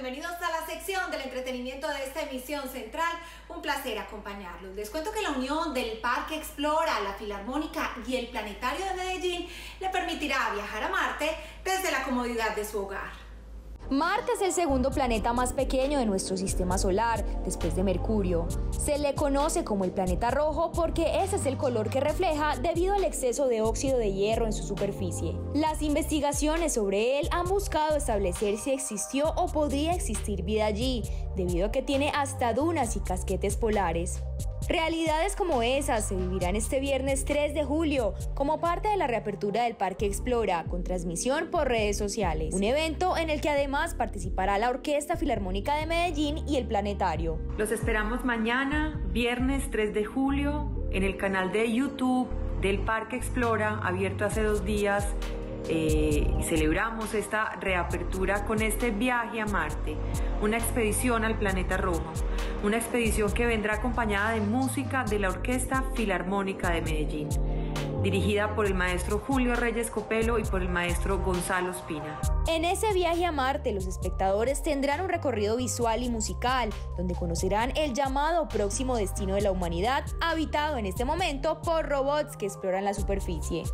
bienvenidos a la sección del entretenimiento de esta emisión central. Un placer acompañarlos. Les cuento que la unión del Parque Explora, la Filarmónica y el Planetario de Medellín le permitirá viajar a Marte desde la comodidad de su hogar. Marte es el segundo planeta más pequeño de nuestro sistema solar, después de Mercurio. Se le conoce como el planeta rojo porque ese es el color que refleja debido al exceso de óxido de hierro en su superficie. Las investigaciones sobre él han buscado establecer si existió o podría existir vida allí, debido a que tiene hasta dunas y casquetes polares. Realidades como esas se vivirán este viernes 3 de julio como parte de la reapertura del Parque Explora, con transmisión por redes sociales. Un evento en el que además participará la Orquesta Filarmónica de Medellín y el Planetario. Los esperamos mañana, viernes 3 de julio, en el canal de YouTube del Parque Explora, abierto hace 2 días. Celebramos esta reapertura con este viaje a Marte, una expedición al planeta rojo, una expedición que vendrá acompañada de música de la Orquesta Filarmónica de Medellín, dirigida por el maestro Julio Reyes Copelo y por el maestro Gonzalo Espina. En ese viaje a Marte, los espectadores tendrán un recorrido visual y musical, donde conocerán el llamado próximo destino de la humanidad, habitado en este momento por robots que exploran la superficie.